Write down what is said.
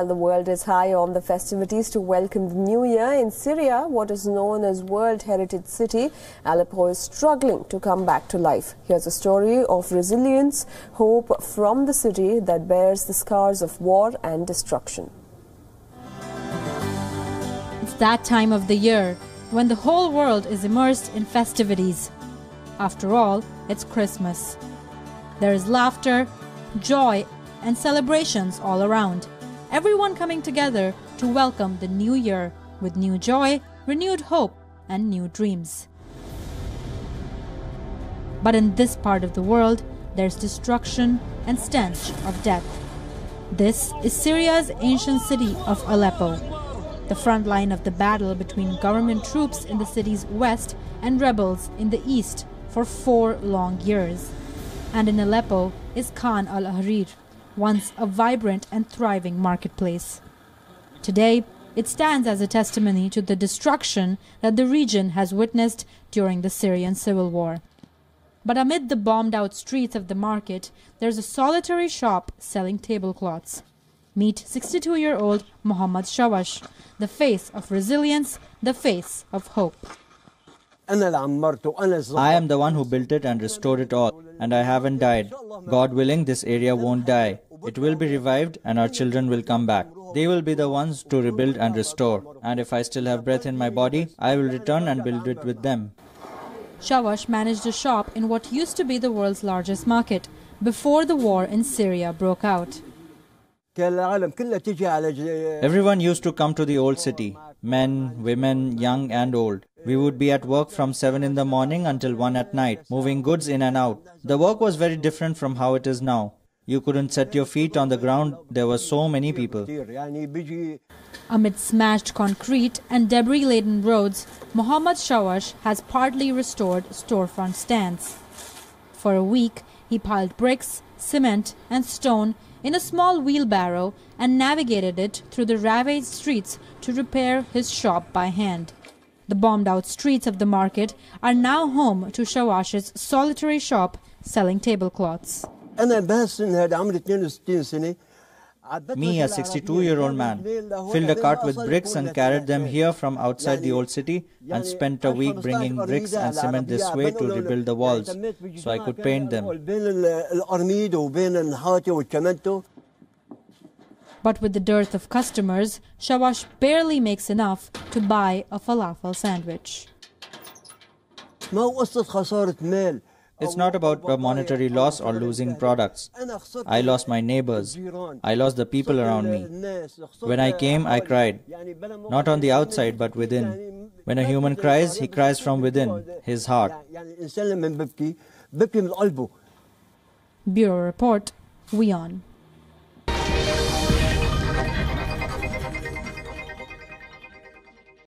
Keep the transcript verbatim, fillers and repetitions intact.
While the world is high on the festivities to welcome the new year, in Syria, what is known as World Heritage City, Aleppo is struggling to come back to life. Here's a story of resilience, hope from the city that bears the scars of war and destruction. It's that time of the year when the whole world is immersed in festivities. After all, it's Christmas. There is laughter, joy and celebrations all around. Everyone coming together to welcome the new year with new joy, renewed hope and new dreams. But in this part of the world, there's destruction and stench of death. This is Syria's ancient city of Aleppo, the front line of the battle between government troops in the city's west and rebels in the east for four long years. And in Aleppo is Khan-Al Harir, once a vibrant and thriving marketplace. Today, it stands as a testimony to the destruction that the region has witnessed during the Syrian civil war. But amid the bombed-out streets of the market, there's a solitary shop selling tablecloths. Meet sixty-two-year-old Mohammed Shawash, the face of resilience, the face of hope. I am the one who built it and restored it all, and I haven't died. God willing, this area won't die. It will be revived and our children will come back. They will be the ones to rebuild and restore. And if I still have breath in my body, I will return and build it with them. Shawash managed a shop in what used to be the world's largest market before the war in Syria broke out. Everyone used to come to the old city, men, women, young and old. We would be at work from seven in the morning until one at night, moving goods in and out. The work was very different from how it is now. You couldn't set your feet on the ground, there were so many people. Amid smashed concrete and debris-laden roads, Mohammed Shawash has partly restored storefront stands. For a week, he piled bricks, cement and stone in a small wheelbarrow and navigated it through the ravaged streets to repair his shop by hand. The bombed-out streets of the market are now home to Shawash's solitary shop selling tablecloths. Me, a sixty-two-year-old man, filled a cart with bricks and carried them here from outside the old city and spent a week bringing bricks and cement this way to rebuild the walls, so I could paint them. But with the dearth of customers, Shawash barely makes enough to buy a falafel sandwich. It's not about a monetary loss or losing products. I lost my neighbors. I lost the people around me. When I came, I cried. Not on the outside, but within. When a human cries, he cries from within, his heart. Bureau Report, WION.